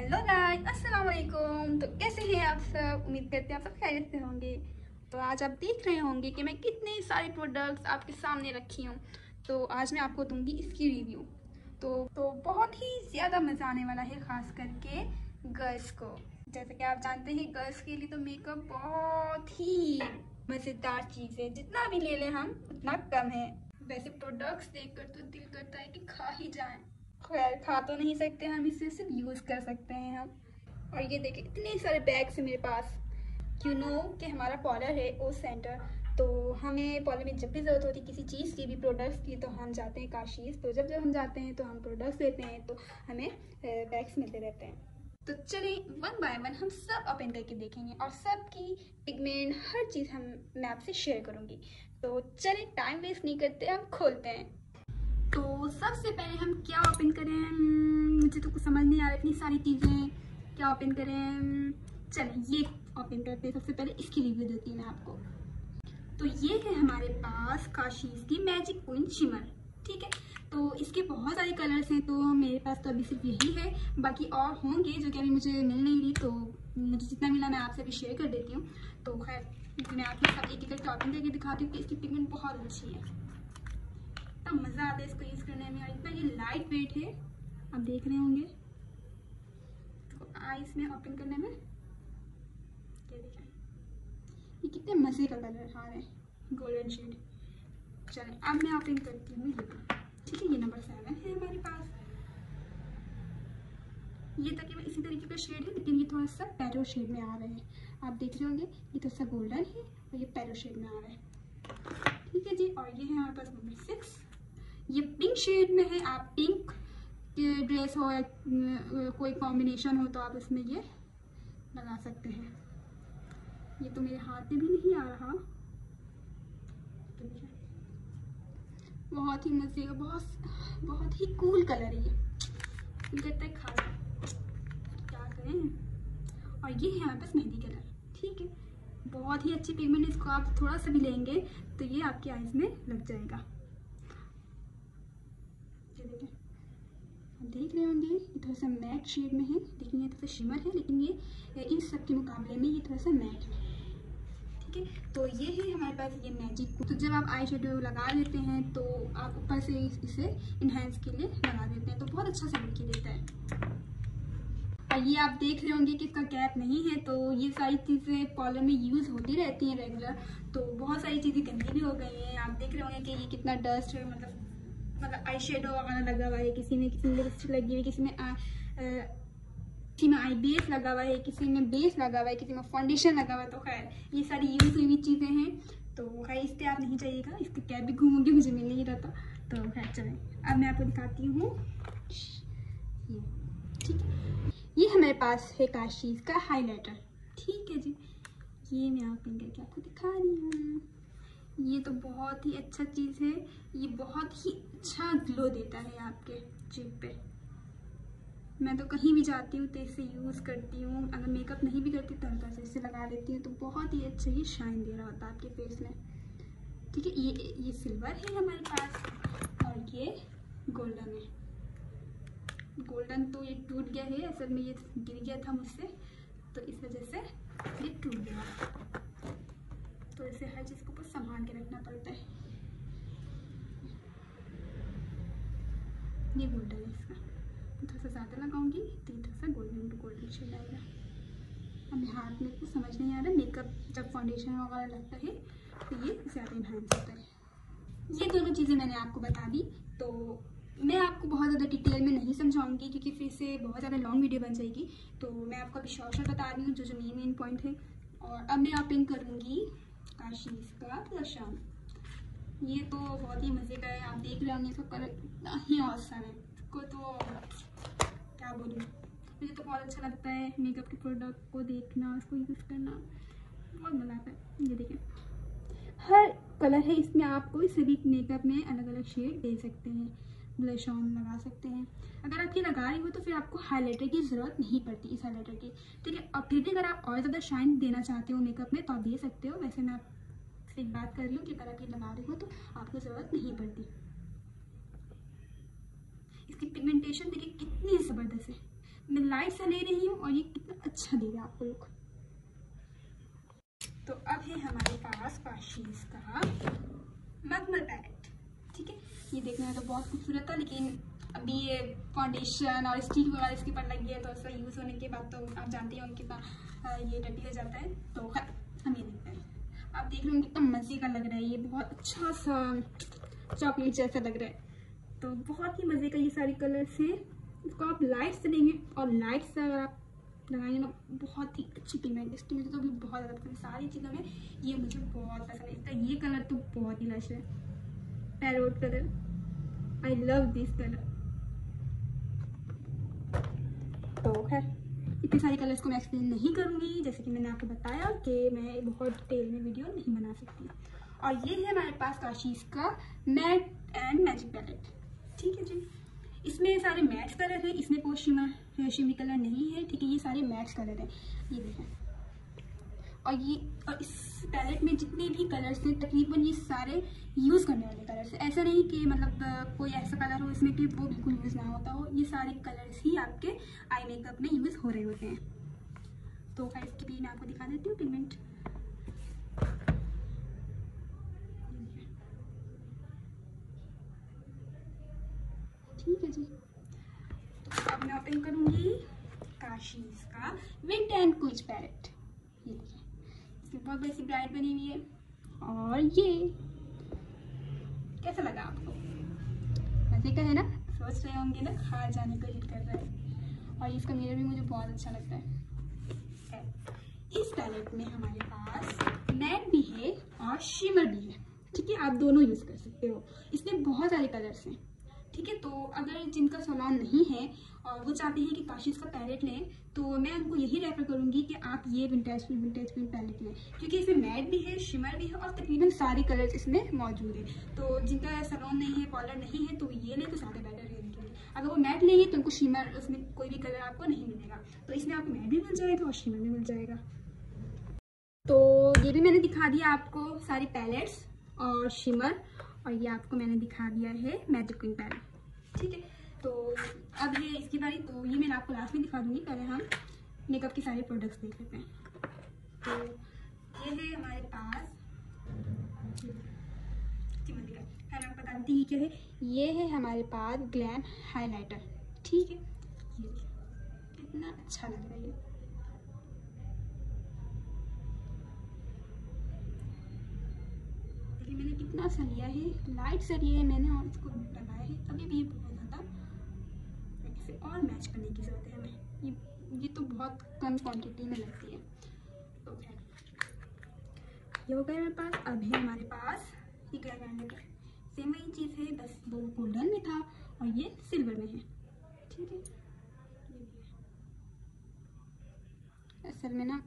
Hello guys, अस्सलाम वालेकुम। तो कैसे हैं आप सब? उम्मीद करते हैं आप सब खैरियत से होंगे। तो आज आप देख रहे होंगे कि मैं कितने सारे प्रोडक्ट्स आपके सामने रखी हूँ। तो आज मैं आपको दूंगी इसकी रिव्यू। तो बहुत ही ज़्यादा मज़ा आने वाला है, ख़ास करके गर्ल्स को। जैसे कि आप जानते हैं, गर्ल्स के लिए तो मेकअप बहुत ही मज़ेदार चीज़ है। जितना भी ले लें हम, उतना कम है। वैसे प्रोडक्ट्स देख कर तो दिल करता है कि खा ही जाएँ। खैर, खा तो नहीं सकते हम, इसे सिर्फ यूज़ कर सकते हैं हम। और ये देखिए, इतने सारे बैग्स हैं मेरे पास। यू नो कि हमारा पार्लर है ओज सेंटर, तो हमें पार्लर में जब भी ज़रूरत होती है किसी चीज़ की भी, प्रोडक्ट्स की, तो हम जाते हैं काशीज़। तो जब हम जाते हैं तो हम प्रोडक्ट्स लेते हैं, तो हमें बैग्स मिलते रहते हैं। तो चलिए वन बाय वन हम सब ओपन करके देखेंगे और सब की पिगमेंट, हर चीज़ मैं आपसे शेयर करूँगी। तो चलिए टाइम वेस्ट नहीं करते, हम खोलते हैं। तो सबसे पहले हम क्या ओपन करें, मुझे तो कुछ समझ नहीं आ रहा, इतनी सारी चीज़ें क्या ओपन करें। चलें ये ओपन करते हैं। सबसे पहले इसकी रिव्यू देती हूँ मैं आपको। तो ये है हमारे पास काशीज़ की मैजिक क्वीन शिमर, ठीक है। तो इसके बहुत सारे कलर्स हैं, तो मेरे पास तो अभी सिर्फ यही है, बाकी और होंगे जो कि अभी मुझे मिल नहीं रही। तो मुझे जितना मिला मैं आपसे भी शेयर कर देती हूँ। तो खैर, मैं आपके साथ एक करके ओपन करके दिखाती हूँ कि इसकी पिगमेंट बहुत अच्छी है। मज़ा आता है इसको यूज़ करने में। और इतना ये लाइट वेट है, आप देख रहे होंगे। तो आईज में ओपन करने में क्या देखा, ये कितने मज़े का कलर आ रहा है, गोल्डन शेड। चलें अब मैं ओपन करती हूँ, ठीक है। ये नंबर 7 है हमारे पास। ये तकरीबन इसी तरीके का शेड है, लेकिन ये थोड़ा सा पैरो शेड में आ रहा है। आप देख रहे होंगे, ये थोड़ा सा गोल्डन है और ये पैरो शेड में आ रहा है, ठीक है जी। और ये है हमारे पास नंबर 6। ये पिंक शेड में है। आप पिंक ड्रेस हो या कोई कॉम्बिनेशन हो तो आप इसमें ये लगा सकते हैं। ये तो मेरे हाथ में भी नहीं आ रहा। बहुत ही मजे का, बहुत ही कूल कलर है ये। लगता है खा क्या करें। और ये है हमारे पास मेहंदी कलर, ठीक है। बहुत ही अच्छी पिगमेंट। इसको आप थोड़ा सा भी लेंगे तो ये आपकी आईज में लग जाएगा। देख रहे होंगे, ये थोड़ा सा मैट शेड में है, लेकिन ये थोड़ा सा शिमर है, लेकिन ये इन सब के मुकाबले में ये थोड़ा सा मैट है, ठीक है। तो ये है हमारे पास ये मैजिक। तो जब आप आई शेडो लगा लेते हैं तो आप ऊपर से इसे इन्हेंस के लिए लगा देते हैं, तो बहुत अच्छा सा लुक देता है। और ये आप देख रहे होंगे कि इसका गैप नहीं है। तो ये सारी चीज़ें पार्लर में यूज़ होती रहती हैं रेगुलर। तो बहुत सारी चीज़ें गंदी भी हो गई हैं। आप देख रहे होंगे कि ये कितना डस्ट है, मतलब आई शेडो वगैरह लगा हुआ है, किसी में लिपस्टिक लगी हुई है, किसी में आई बेस लगा हुआ है, किसी में बेस लगा हुआ है, किसी में फाउंडेशन लगा हुआ है। तो खैर, ये सारी यूज़ हुई चीज़ें हैं। तो खैर, इस पर आप नहीं चाहिएगा। इसके कैब भी घूमोगे, मुझे मिल नहीं रहता। तो खैर चलें, अब मैं आपको दिखाती हूँ, ठीक है। ये हमारे पास है काशीज़ का हाईलाइटर, ठीक है जी। ये मैं ओपन करके आपको दिखा रही हूँ। ये तो बहुत ही अच्छा चीज़ है। ये बहुत ही अच्छा ग्लो देता है आपके चेहरे पे। मैं तो कहीं भी जाती हूँ तो इसे यूज़ करती हूँ। अगर मेकअप नहीं भी करती तो हल्का से इसे लगा लेती हूँ, तो बहुत ही अच्छा ये शाइन दे रहा होता है आपके फेस में, ठीक है। ये सिल्वर है हमारे पास और ये गोल्डन है। गोल्डन तो ये टूट गया है, असल में ये गिर गया था मुझसे, तो इस वजह से ये टूट गया। तो इसे हर चीज़ को संभाल के रखना पड़ता है। ये गोल्डन है, इसका थोड़ा सा ज़्यादा लगाऊंगी तो थोड़ा सा गोल्डन टू गोल्डन शेड आएगा। अब हाथ में कुछ समझ नहीं आ रहा। मेकअप जब फाउंडेशन वगैरह लगता है तो ये ज़्यादा इन्हांस होता है। ये दोनों चीज़ें मैंने आपको बता दी। तो मैं आपको बहुत ज़्यादा डिटेल में नहीं समझाऊंगी, क्योंकि फिर से बहुत ज़्यादा लॉन्ग वीडियो बन जाएगी। तो मैं आपको अभी शॉर्ट बता रही हूँ जो मेन पॉइंट है। और अब मैं ओपन करूँगी काशीज़ का लशान। ये तो बहुत ही मज़े का है। आप देख रहे होंगे इसका कलर इतना ही औसम है। इसको तो क्या बोलूँ, मुझे तो बहुत अच्छा लगता है मेकअप के प्रोडक्ट को देखना, उसको यूज़ करना, बहुत मज़ा आता है। ये देखें, हर कलर है इसमें। आपको इसे भी मेकअप में अलग अलग शेड दे सकते हैं, ब्लश ऑन लगा सकते हैं। अगर आप ये लगा रही हो तो फिर आपको हाईलाइटर की ज़रूरत नहीं पड़ती, इस हाईलाइटर की, ठीक है। और फिर भी अगर आप और ज़्यादा शाइन देना चाहते हो मेकअप में तो आप दे सकते हो। वैसे मैं आपसे एक बात कर लूँ कि अगर आप ये लगा रही हो तो आपको ज़रूरत नहीं पड़ती। इसकी पिगमेंटेशन देखिए कितनी ज़बरदस्त है। मैं लाइट से ले रही हूँ और ये कितना अच्छा दे रहा है आपको लुक। तो अब है हमारे पास काशीज़ का मखमल पैलेट। ठीक है, ये देखने में तो बहुत खूबसूरत था, लेकिन अभी ये फाउंडेशन और स्टिक वगैरह इसके ऊपर लग गया तो उसका यूज़ होने के बाद तो आप जानते हैं कितना ये रबी हो जाता है। तो हम ये देखते हैं, आप देख रहे हो कितना मज़े का लग रहा है, ये बहुत अच्छा सा चॉकलेट जैसा लग रहा है। तो बहुत ही मज़े का ये सारे कलर्स हैं। इसको आप लाइट से लेंगे और लाइट से अगर आप लगाएंगे ना बहुत ही अच्छी पिगमेंट। इसकी मुझे तो अभी बहुत ज़्यादा पसंद, सारी चीज़ों में ये मुझे बहुत पसंद है। इसका ये कलर तो बहुत ही लश है, parrot colour. I love this colour. तो खैर इतने सारे कलर्स को मैं एक्सप्लेन नहीं करूँगी, जैसे कि मैंने आपको बताया कि मैं बहुत डिटेल में वीडियो नहीं बना सकती। और ये है हमारे पास काशीज़ का मैट एंड मैजिक पैलेट। ठीक है जी, इसमें सारे मैच कलर है, इसमें कोई शिमरी कलर नहीं है। ठीक है, ये सारे मैच कलर हैं, ये देखें। और ये और इस पैलेट में जितने भी कलर्स हैं तकरीबन ये सारे यूज़ करने वाले कलर्स हैं। ऐसा नहीं कि मतलब कोई ऐसा कलर हो इसमें कि वो बिल्कुल यूज़ ना होता हो, ये सारे कलर्स ही आपके आई मेकअप में यूज़ हो रहे होते हैं। तो खैर इसकी भी मैं आपको दिखा देती हूँ पिगमेंट। ठीक है जी, तो अब मैं ओपन करूँगी काशीज़ का विंट एंड कुछ पैलेट। ये देखिए, इसमें बहुत बेसी ब्राइट बनी हुई है। और ये कैसा लगा आपको? मजे का है ना? सोच रहे होंगे ना हार जाने को हिट कर रहा है। और इसका मिरर भी मुझे बहुत अच्छा लगता है। इस पैलेट में हमारे पास मैट भी है और शिमर भी है। ठीक है, आप दोनों यूज़ कर सकते हो। इसमें बहुत सारे कलर्स हैं। ठीक है, तो अगर जिनका सैलून नहीं है और वो चाहते हैं कि काशीज़ का पैलेट लें तो मैं उनको यही रेफर करूंगी कि आप ये विंटेज पैलेट लें, क्योंकि इसमें मैट भी है, शिमर भी है और तकरीबन सारे कलर्स इसमें मौजूद हैं। तो जिनका सैलून नहीं है, पार्लर नहीं है, तो ये लें तो ज़्यादा बेटर है उनके लिए। अगर वो मैट लेंगे तो उनको शिमर, उसमें कोई भी कलर आपको नहीं मिलेगा। तो इसमें आपको मैट भी मिल जाएगा और शिमर भी मिल जाएगा। तो ये भी मैंने दिखा दिया आपको सारे पैलेट्स और शिमर, और ये आपको मैंने दिखा दिया है मैजिक विंग पैलेट। ठीक है, तो अब ये इसकी बारी, तो ये मैं आपको लास्ट में दिखा दूँगी। पहले हम मेकअप के सारे प्रोडक्ट्स देख लेते हैं। तो ये है हमारे पास, मैं आपको बता देती हूँ क्या है। ये है हमारे पास ग्लैम हाइलाइटर। ठीक है, ये कितना अच्छा लग रहा है। मैंने कितना सा लिया है, लाइट सा लिया है मैंने और इसको लगाया है। अभी भी ये बहुत ज़्यादा इसे और मैच करने की ज़रूरत है हमें। ये तो बहुत कम क्वांटिटी में लगती है। तो ये हो गया मेरे पास। अभी हमारे पास ये ग्लैम हाइलाइटर, सेम वही चीज़ है, बस वो गोल्डन में था और ये सिल्वर में है। ठीक है, असल में ना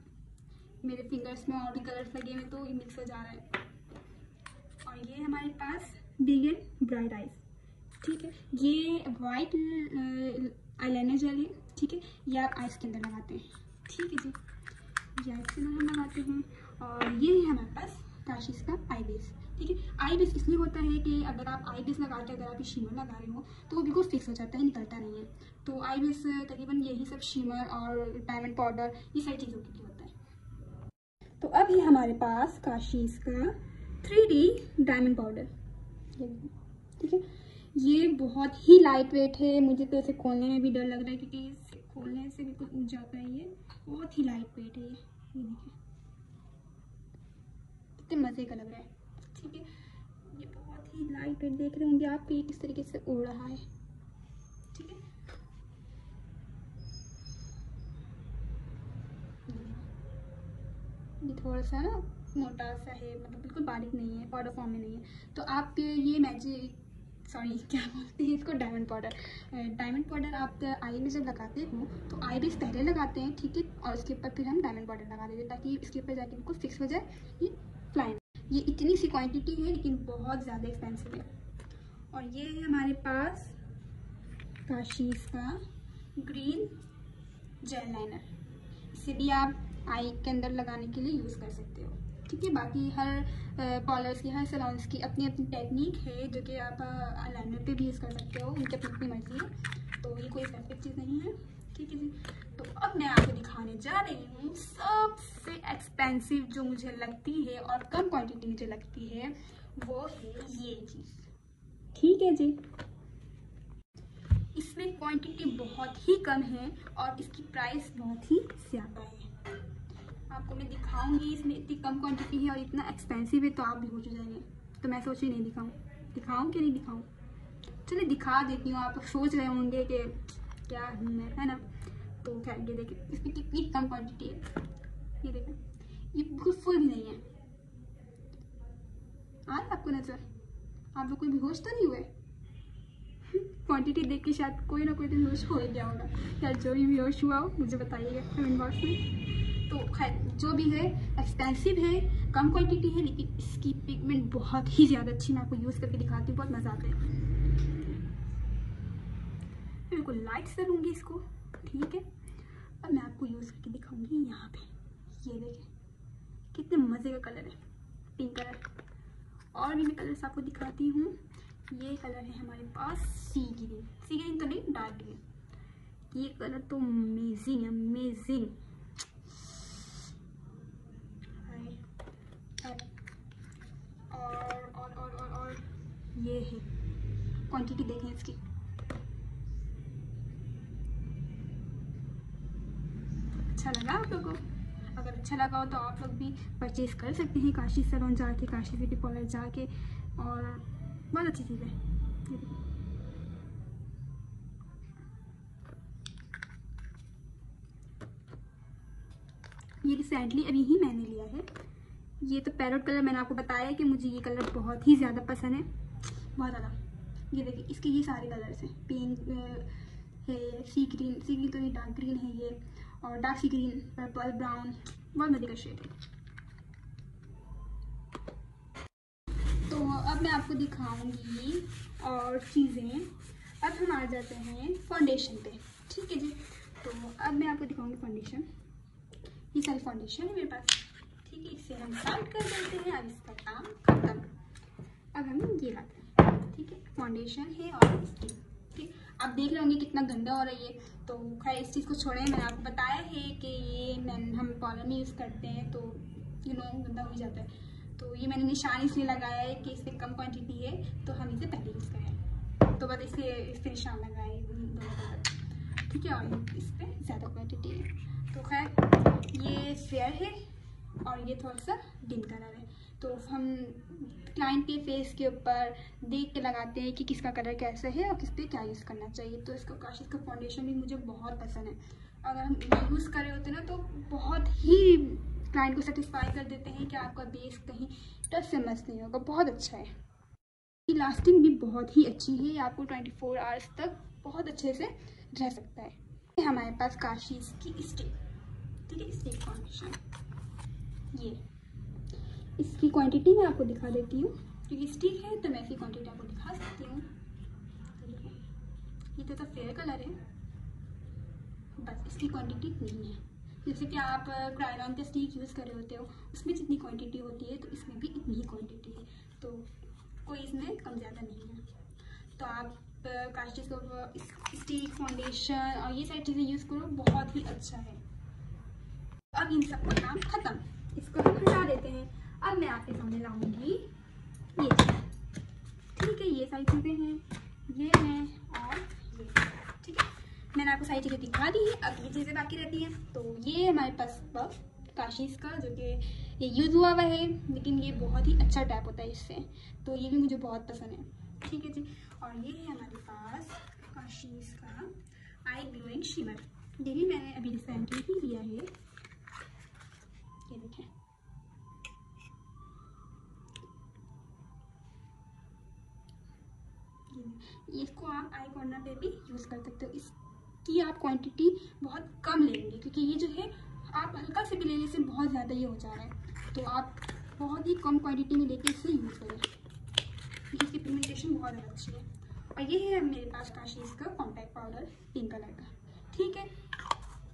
मेरे फिंगर्स में और भी कलर्स लगे हुए तो ये मिक्स हो जा रहा है। और ये हमारे पास बिग एंड ब्राइट आइज। ठीक है, ये वाइट आईलाइनर जेल है। ठीक है, ये आप आइज के अंदर लगाते हैं। ठीक है जी, ये आइज के अंदर हम लगाते हैं। और ये है हमारे पास काशीज़ का आई बेस। ठीक है, आई बेस इसलिए होता है कि अगर आप आई बेस लगाते हो, अगर आप शिमर लगा रहे हो तो वो बिल्कुल फिक्स हो जाता है, निकलता नहीं है। तो आई बेस तकरीबन यही सब शिमर और डायमंड पाउडर ये सारी चीज़ों के लिए होता है। तो अब ये हमारे पास काशीज़ का 3D डायमंड पाउडर। ठीक है, ये बहुत ही लाइट वेट है, मुझे तो इसे खोलने में भी डर लग रहा है क्योंकि इसे खोलने से बिल्कुल उठ जाता है। ये बहुत ही लाइट वेट है। ये देखिए कितने मज़े का लग रहा है। ठीक है, ये बहुत ही लाइट वेट, देख रहे होंगे आप ये किस तरीके से उड़ रहा है। ठीक है, ये थोड़ा सा ना मोटा सा है, मतलब बिल्कुल बारीक नहीं है, पाउडर फॉर्म में नहीं है। तो आप ये मैजिक, सॉरी क्या बोलते हैं इसको, डायमंड पाउडर। डायमंड पाउडर आप आई में जब लगाते हो तो आई बेस पहले लगाते हैं। ठीक है, और उसके ऊपर फिर हम डायमंड पाउडर लगा देते हैं ताकि इसके ऊपर जाके बिल्कुल फिक्स हो जाए। ये फ्लाइन, ये इतनी सी क्वान्टिटी है लेकिन बहुत ज़्यादा एक्सपेंसिव है। और ये है हमारे पास काशीज़ का ग्रीन जेल लाइनर। इसे भी आप आई के अंदर लगाने के लिए यूज़ कर सकते हो। ठीक है, बाकी हर पार्लर्स की, हर सैलून्स की अपनी अपनी टेक्निक है, जो कि आप आईलाइनर पे भी यूज़ कर सकते हो, उनकी अपनी मर्जी है। तो ये कोई स्पेसिफिक चीज़ नहीं है। ठीक है जी। तो अब मैं आपको दिखाने जा रही हूँ सबसे एक्सपेंसिव जो मुझे लगती है और कम क्वांटिटी मुझे लगती है वो है ये चीज़, ठीक है जी। इसमें क्वांटिटी बहुत ही कम है और इसकी प्राइस बहुत ही ज़्यादा है। आपको मैं दिखाऊंगी, इसमें इतनी कम क्वांटिटी है और इतना एक्सपेंसिव है तो आप भी हो जाएंगे। तो मैं सोची नहीं दिखाऊं, दिखाऊं कि नहीं दिखाऊं, चलिए दिखा देती हूँ। आप सोच रहे होंगे कि क्या मैं, है ना। तो खैर ये देखिए इसमें कितनी कम क्वांटिटी है, ये देखिए ये बिल्कुल फुल भी नहीं है। आ रहा आपको नजर, आप लोग कोई बेहोश तो नहीं हुए? क्वांटिटी देख के शायद कोई ना कोई तो बेहोश हो ही गया होगा, या जो भी बेहोश हुआ हो मुझे बताइएगा कमेंट बॉक्स में। तो खैर जो भी है एक्सपेंसिव है, कम क्वांटिटी है, लेकिन इसकी पिगमेंट बहुत ही ज़्यादा अच्छी। मैं आपको यूज़ करके दिखाती हूँ, बहुत मज़ा आता है। बिल्कुल लाइट से लूँगी इसको, ठीक है। अब मैं आपको यूज़ करके दिखाऊँगी यहाँ पर, ये देखें कितने मज़े का कलर है, पिंक कलर। और भी मैं कलर्स आपको दिखाती हूँ। ये कलर है हमारे पास सी ग्रीन, सी ग्रीन तो नहीं, डार्क ग्रीन। ये कलर तो अमेजिंग अमेजिंग। और ये है, क्वांटिटी देखें इसकी, अच्छा लगा आप लोगों को? अगर अच्छा लगा हो तो आप लोग भी परचेज़ कर सकते हैं काशीज़ सैलून जाके, काशीज़ ब्यूटी पार्लर जाके, और बहुत अच्छी चीज़ है। ये रिसेंटली अभी ही मैंने लिया है। ये तो पैरोट कलर, मैंने आपको बताया कि मुझे ये कलर बहुत ही ज़्यादा पसंद है, बहुत ज़्यादा। ये देखिए इसके ये सारे कलर्स हैं, पिंक है, सी ग्रीन, सी ग्रीन तो ये डार्क ग्रीन है ये, और dark sea green, purple, brown, बहुत मजे का शेड है। तो अब मैं आपको दिखाऊंगी और चीज़ें। अब हम आ जाते हैं फाउंडेशन पे, ठीक है जी। तो अब मैं आपको दिखाऊंगी फाउंडेशन। ये सारी फाउंडेशन है मेरे पास, ठीक है। इससे हम स्टार्ट कर देते हैं, अब इसका काम खत्म। अब हम ये लाते हैं, ठीक है, फाउंडेशन है और इसकी, ठीक। आप देख रहे होंगे कितना गंदा हो रहा है ये, तो खैर इस चीज़ को छोड़ें। मैंने आपको बताया है कि ये हम पार्लर में यूज़ करते हैं तो यू नो गंदा हो जाता है। तो ये मैंने निशान इसलिए लगाया है कि इसमें कम क्वांटिटी है, तो हम इसे पहले यूज़ करें, तो बस इसलिए इस पर निशान लगाए दोनों, ठीक है। और इस पर ज़्यादा क्वान्टिटी है, तो खैर ये फेयर है और ये थोड़ा सा डिम कलर है। तो हम क्लाइंट के फेस के ऊपर देख के लगाते हैं कि किसका कलर कैसा है और किस पे क्या यूज़ करना चाहिए। तो इसका काशीज़ का फाउंडेशन भी मुझे बहुत पसंद है। अगर हम यूज़ कर रहे होते ना तो बहुत ही क्लाइंट को सेटिस्फाई कर देते हैं कि आपका बेस कहीं टच से मस नहीं होगा, बहुत अच्छा है। इसकी लास्टिंग भी बहुत ही अच्छी है, आपको 24 आवर्स तक बहुत अच्छे से रह सकता है। हमारे पास काशीज़ की स्टिक, ठीक है, स्टिक फाउंडेशन। ये इसकी क्वांटिटी मैं आपको दिखा देती हूँ, क्योंकि स्टिक है तो मैं इसकी क्वांटिटी आपको दिखा सकती हूँ। ये तो फेयर कलर है, बस इसकी क्वांटिटी नहीं है। जैसे कि आप क्रायलॉन के स्टिक यूज़ कर रहे होते हो, उसमें जितनी क्वांटिटी होती है तो इसमें भी इतनी ही क्वांटिटी है, तो कोई इसमें कम ज़्यादा नहीं है। तो आप काशीज़ को स्टिक, फाउंडेशन और ये सारी चीज़ें यूज़ करो, बहुत ही अच्छा है। अब इन सब का काम ख़त्म, इसको हम हटा देते हैं। अब मैं आपके सामने लाऊंगी ये, ठीक है, ये सारी चीज़ें हैं, ये हैं और ये, ठीक है। मैंने आपको सारी चीज़ें दिखा दी हैं, अब ये चीज़ें बाकी रहती हैं। तो ये हमारे पास बफ काशीज़ का, जो कि ये यूज़ हुआ हुआ है, लेकिन ये बहुत ही अच्छा टैप होता है इससे, तो ये भी मुझे बहुत पसंद है, ठीक है जी। और ये है हमारे पास काशीज़ का आई ग्लोइंग शिमर, ये भी मैंने अभी रिसेंटली ही लिया है। ये देखें, इसको आप आई कॉर्नर पे भी यूज़ कर सकते हो। इसकी आप क्वांटिटी बहुत कम लेंगे, क्योंकि ये जो है आप हल्का से भी लेने से बहुत ज़्यादा ये हो जा रहा है, तो आप बहुत ही कम क्वांटिटी में लेके इसे यूज़ करें, क्योंकि इसकी पिगमेंटेशन बहुत ज़्यादा अच्छी है। और ये है मेरे पास काशीज़ का कॉम्पैक्ट पाउडर, पिंक कलर का, ठीक है।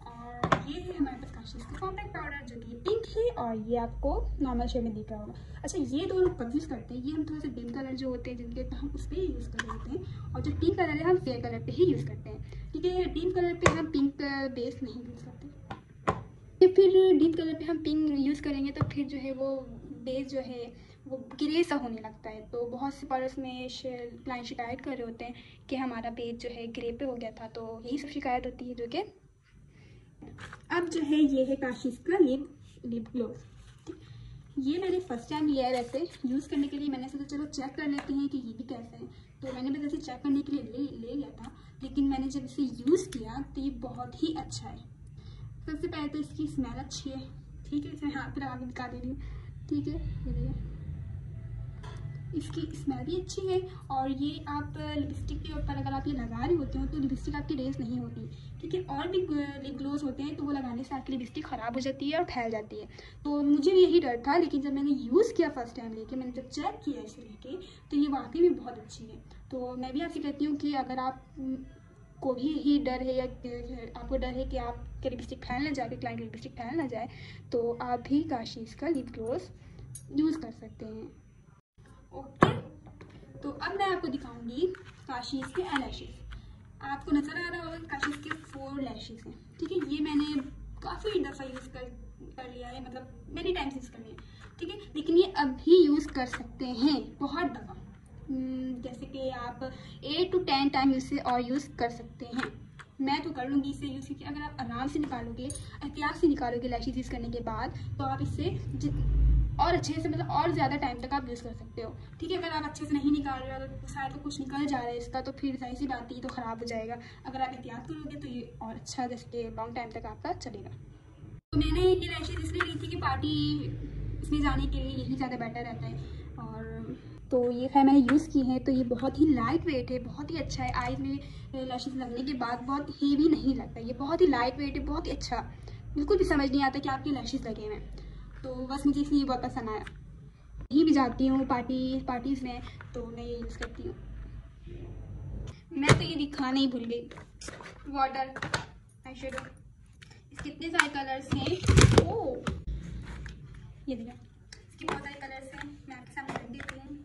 और ये है हमारे पास काशीज़ का कॉम्पैक्ट पाउडर जो कि पिंक है और ये आपको नॉर्मल शेड में दिख रहा होगा। अच्छा ये दोनों पब्लिश करते हैं, ये हम थोड़े से डिम कलर जो होते हैं जिनके हम उस पर यूज़ कर लेते हैं, और जो पिंक कलर है हम फेयर कलर पे ही यूज़ करते हैं, ठीक है। डिम कलर पे हम पिंक बेस नहीं यूज़ करते, फिर डिम कलर पे हम पिंक यूज़ करेंगे तो फिर जो है वो बेस जो है वो ग्रे सा होने लगता है। तो बहुत से पार्लर्स में क्लाइंट शिकायत कर रहे होते हैं कि हमारा बेस जो है ग्रे पे हो गया था, तो यही सब शिकायत होती है जो कि। अब जो है ये है काशीज़ का लिप ग्लोस, ये मैंने फर्स्ट टाइम लिया है, वैसे यूज़ करने के लिए मैंने सोचा चलो चेक कर लेते हैं कि ये भी कैसा है, तो मैंने बस ऐसे चेक करने के लिए ले लिया था। लेकिन मैंने जब इसे यूज़ किया तो ये बहुत ही अच्छा है। सबसे पहले तो इसकी स्मेल अच्छी है, ठीक है, इसे हाथ पर लगा के दिखा दे रही हूँ, ठीक है, इसकी स्मेल भी अच्छी है। और ये आप लिपस्टिक के ऊपर अगर आप ये लगा रहे होते हो तो लिपस्टिक आपकी रेस नहीं होती, क्योंकि और भी लिप ग्लोस होते हैं तो वो लगाने से आपकी लिपस्टिक ख़राब हो जाती है और फैल जाती है। तो मुझे भी यही डर था, लेकिन जब मैंने यूज़ किया फर्स्ट टाइम लेके, मैंने जब चेक किया इसे लेके, तो ये वाकई में बहुत अच्छी है। तो मैं भी आपसे कहती हूँ कि अगर आप को भी यही डर है या आपको डर है कि आपके लिपस्टिक फैल ना जाए, क्लाइंट लिपस्टिक फैल ना जाए, तो आप भी काशीज़ का लिप ग्लोस यूज़ कर सकते हैं। ओके तो अब मैं आपको दिखाऊंगी काशीज़ के लैशेस। आपको नजर आ रहा होगा काशीज़ के 4 लैशेस हैं, ठीक है। ये मैंने काफ़ी दफ़ा यूज़ कर लिया है, मतलब मेरी टाइम्स यूज़ कर लिया, ठीक है। लेकिन ये अभी यूज़ कर सकते हैं बहुत दफ़ा, जैसे कि आप 8 से 10 टाइम इसे और यूज़ कर सकते हैं। मैं तो कर लूँगी इसे यूज़, क्योंकि अगर आप आराम से निकालोगे, एहतियात से निकालोगे लैशेस यूज़ करने के बाद, तो आप इससे और अच्छे से, मतलब और ज़्यादा टाइम तक आप यूज़ कर सकते हो, ठीक है। अगर आप अच्छे से नहीं निकाल रहे हो, अगर शायद कुछ निकल जा रहा है इसका, तो फिर जाहिर सी बात ही तो ख़राब हो जाएगा। अगर आप एहतियात करोगे तो ये और अच्छा, जैसे कि लॉन्ग टाइम तक आपका चलेगा। तो मैंने ये लैशेज इसलिए ली थी कि पार्टी इसमें जाने के लिए यही ज़्यादा बेटर रहता है। और तो ये खैर मैंने यूज़ की है, तो ये बहुत ही लाइट वेट है, बहुत ही अच्छा है। आईज में लैशेज लगने के बाद बहुत हेवी नहीं लगता, ये बहुत ही लाइट वेट है, बहुत ही अच्छा, बिल्कुल भी समझ नहीं आता कि आपके लैशेज लगे हुए हैं। तो बस मुझे इसलिए बहुत पसंद आया, यही भी जाती हूँ पार्टीज़ में तो मैं ये यूज़ करती हूँ। मैं तो ये दिखाना ही भूल गई, वाटर आई शेडो, इसके इतने सारे कलर्स हैं। ओ ये देखा, इसके बहुत सारे कलर्स हैं, मैं आपके सामने रख देती हूँ।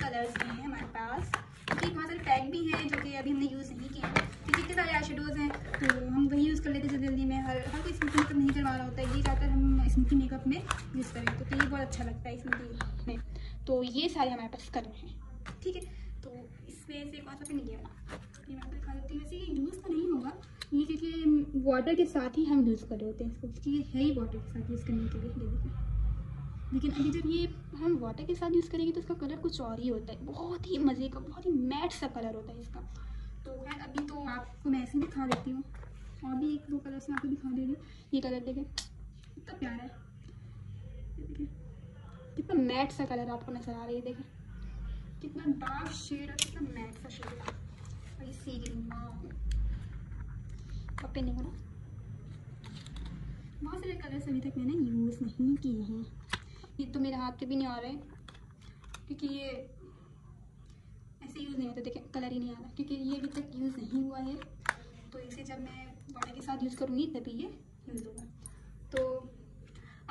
कलर्स हैं हमारे पास, क्योंकि बहुत सारे पैक भी हैं जो कि अभी हमने यूज़ नहीं किए, क्योंकि इतने सारे आई शेडोज़ हैं तो हम वही यूज़ कर लेते हैं जल्दी में। हर कोई स्मूथिंग मेकअप नहीं करवा रहा होता है, ये ज़्यादातर हम स्मूथिंग मेकअप में यूज़ करें, तो ये बहुत अच्छा लगता है स्मूथिंग में। तो ये सारे हमारे पास कलर हैं, ठीक है। तो इसमें से कौन सा नहीं होगा, ये मैं दिखा देती हूँ। वैसे ये यूज़ तो नहीं होगा ये, क्योंकि वाटर के साथ ही हम यूज़ कर रहे होते हैं इसको, क्योंकि ये है ही वाटर के साथ यूज़ करने के लिए। लेकिन अभी जब ये हम वाटर के साथ यूज़ करेंगे तो इसका कलर कुछ और ही होता है, बहुत ही मज़े का, बहुत ही मैट सा कलर होता है इसका। तो खैर अभी तो आपको मैं ऐसे ही दिखा देती हूँ, और भी 1-2 कलर्स मैं आपको दिखा दे रही हूँ। ये कलर देखें कितना प्यारा है, देखें कितना मैट सा कलर आपको नजर आ रही है, देखें कितना डार्क शेड और कितना मैट सा शेड है। और ये सी कपड़े नहीं बना, बहुत सारे कलर्स अभी तक मैंने यूज़ नहीं किए हैं। ये तो मेरे हाथ पे भी नहीं आ रहे क्योंकि ये ऐसे यूज़ नहीं होता, देखिए कलर ही नहीं आ रहा क्योंकि ये अभी तक यूज़ नहीं हुआ है। तो इसे जब मैं वाटर के साथ यूज़ करूँगी तभी ये यूज़ होगा। तो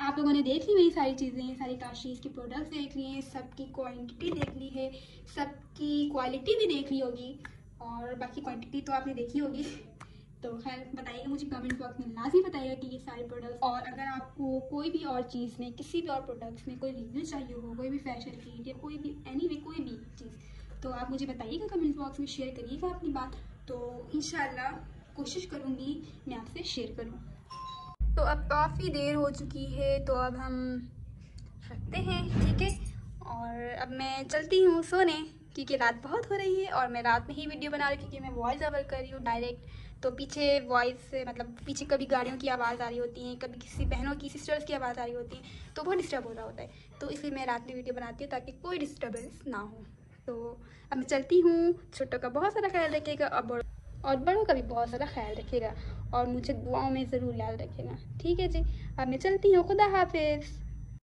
आप लोगों ने देख ली मेरी सारी चीज़ें, ये सारी काशीज़ के प्रोडक्ट्स देख लिए हैं, सबकी क्वान्टिटी देख ली है, सबकी क्वालिटी भी देख ली होगी, और बाकी क्वान्टिटी तो आपने देखी होगी। तो खैर बताइएगा मुझे कमेंट बॉक्स में, लाजमी बताइएगा कि ये सारे प्रोडक्ट्स, और अगर आपको कोई भी और चीज़ में, किसी भी और प्रोडक्ट्स में कोई रिव्यू चाहिए हो, कोई भी फैशन की या कोई भी एनीवे कोई भी चीज़, तो आप मुझे बताइएगा, कमेंट बॉक्स में शेयर करिएगा अपनी बात। तो इंशाल्लाह कोशिश करूँगी मैं आपसे शेयर करूँ। तो अब काफ़ी देर हो चुकी है, तो अब हम रखते हैं, ठीक है। और अब मैं चलती हूँ सोने, क्योंकि रात बहुत हो रही है और मैं रात में ही वीडियो बना रही हूँ, क्योंकि मैं वॉइस ओवर कर रही हूँ डायरेक्ट। तो पीछे वॉइस, मतलब पीछे कभी गाड़ियों की आवाज़ आ रही होती है, कभी किसी बहनों की, सिस्टर्स की आवाज़ आ रही होती है, तो बहुत डिस्टर्ब हो रहा होता है। तो इसलिए मैं रात में वीडियो बनाती हूँ ताकि कोई डिस्टर्बेंस ना हो। तो अब मैं चलती हूँ। छोटों का बहुत सारा ख्याल रखिएगा और बड़ों का भी बहुत सारा ख्याल रखिएगा, और मुझे दुआओं में ज़रूर याद रखिएगा, ठीक है जी। अब मैं चलती हूँ, खुदा हाफिज़।